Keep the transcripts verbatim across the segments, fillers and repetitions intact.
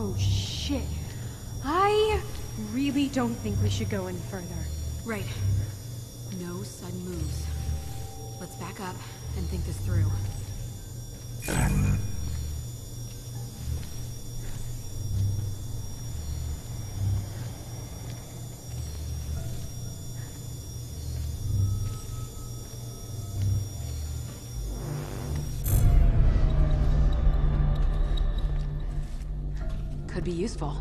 Oh, shit. I really don't think we should go any further. Right. No sudden moves. Let's back up and think this through. Could be useful.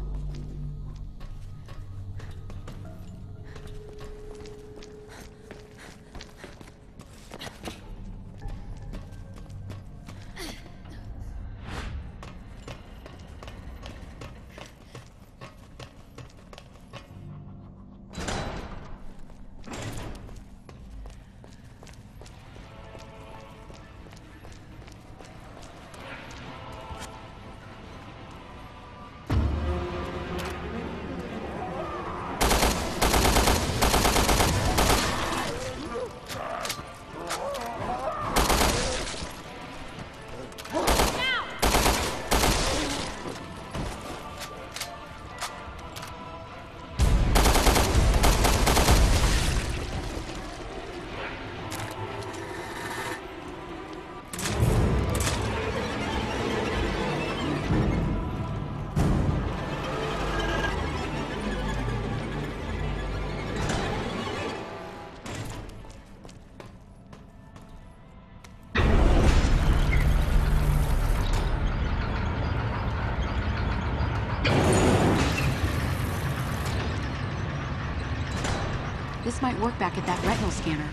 This might work back at that retinal scanner.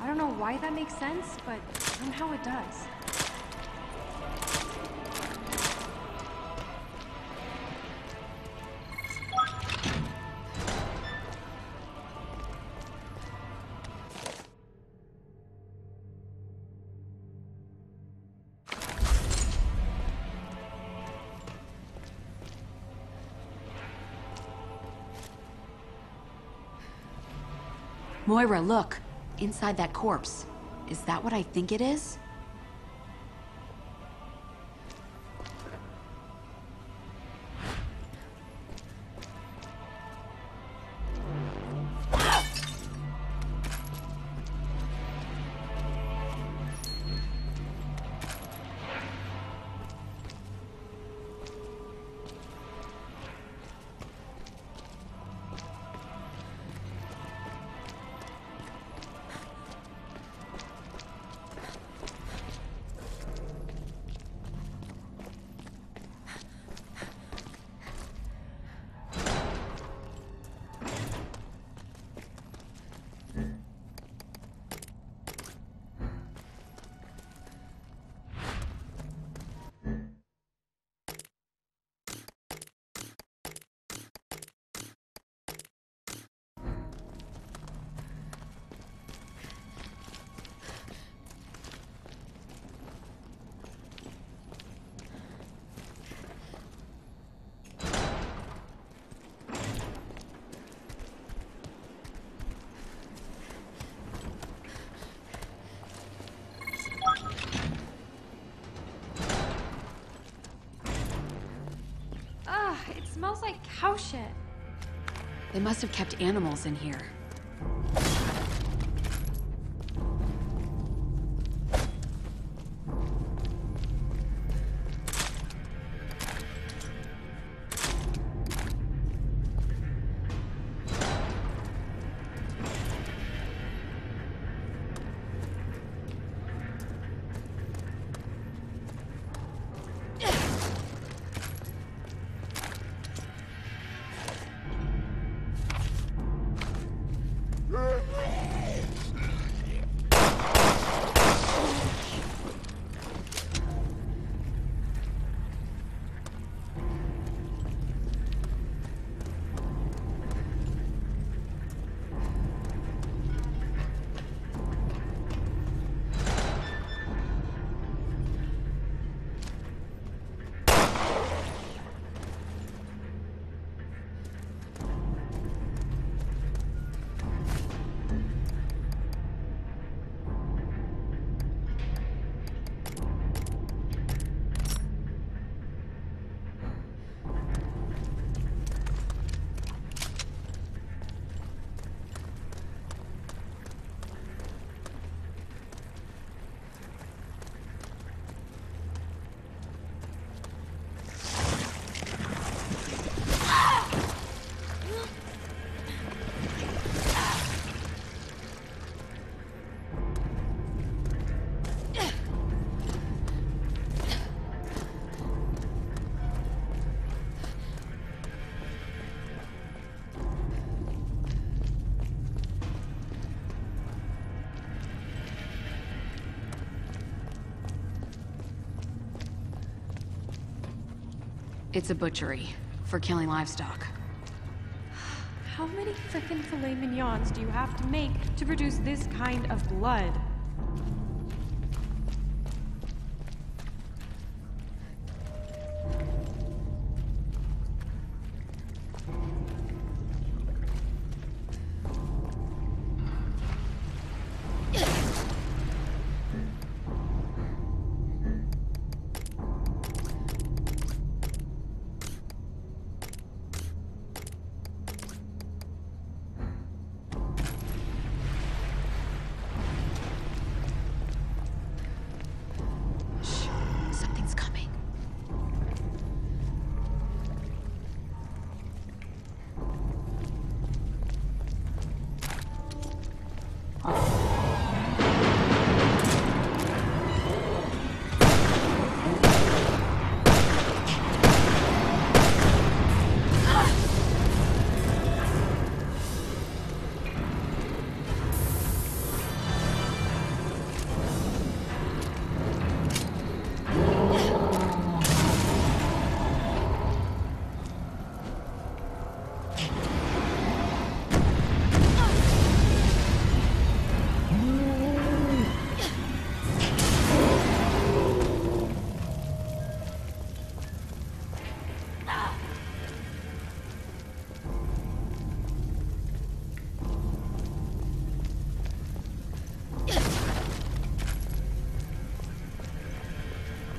I don't know why that makes sense, but somehow it does. Moira, look. Inside that corpse. Is that what I think it is? Smells like cow shit. They must have kept animals in here. It's a butchery for killing livestock. How many frickin' filet mignons do you have to make to produce this kind of blood?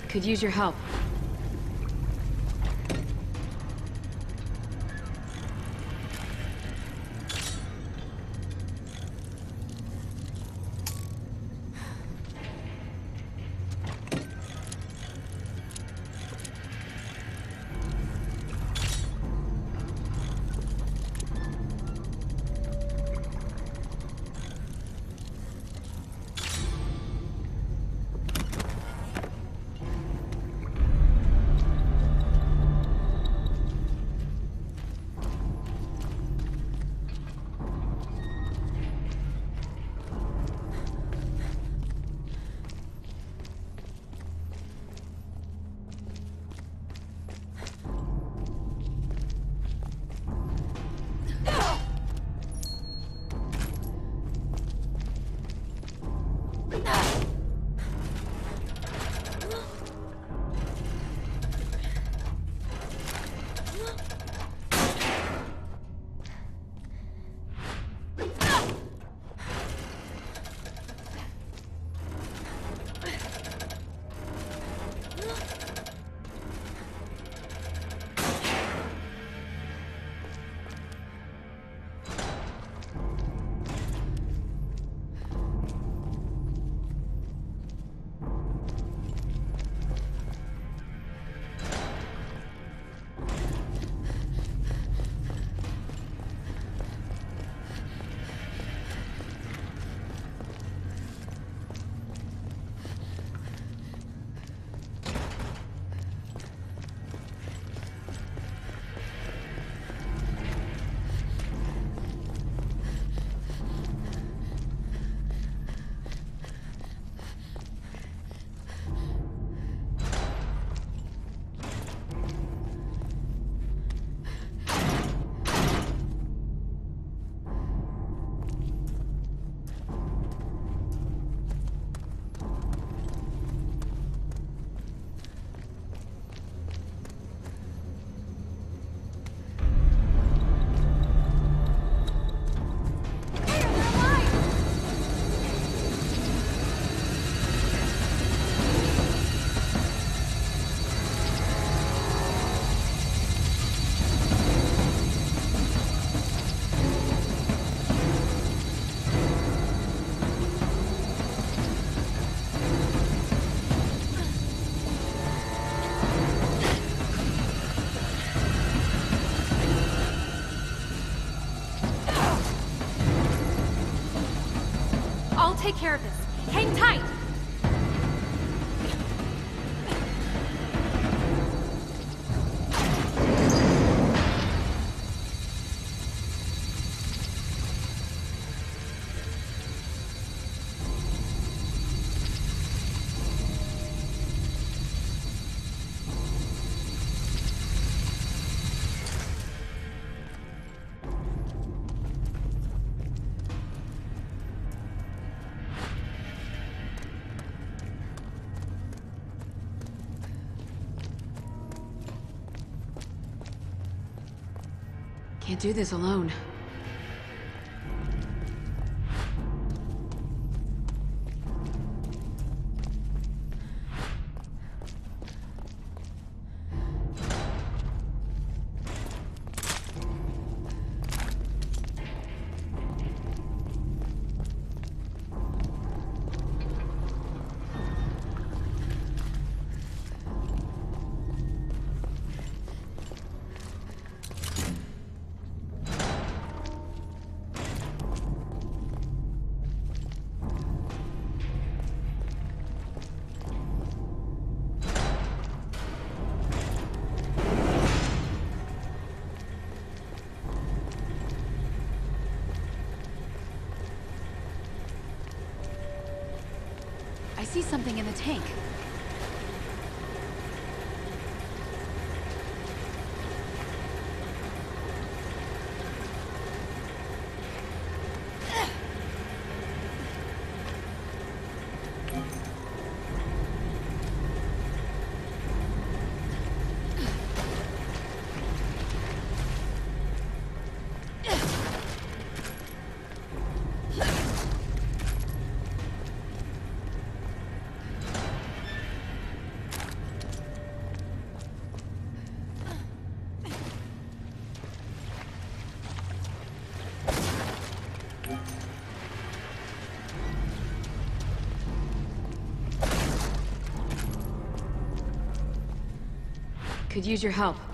Could use your help. Take care of this. Hang tight! can't do this alone. I see something in the tank. Could use your help.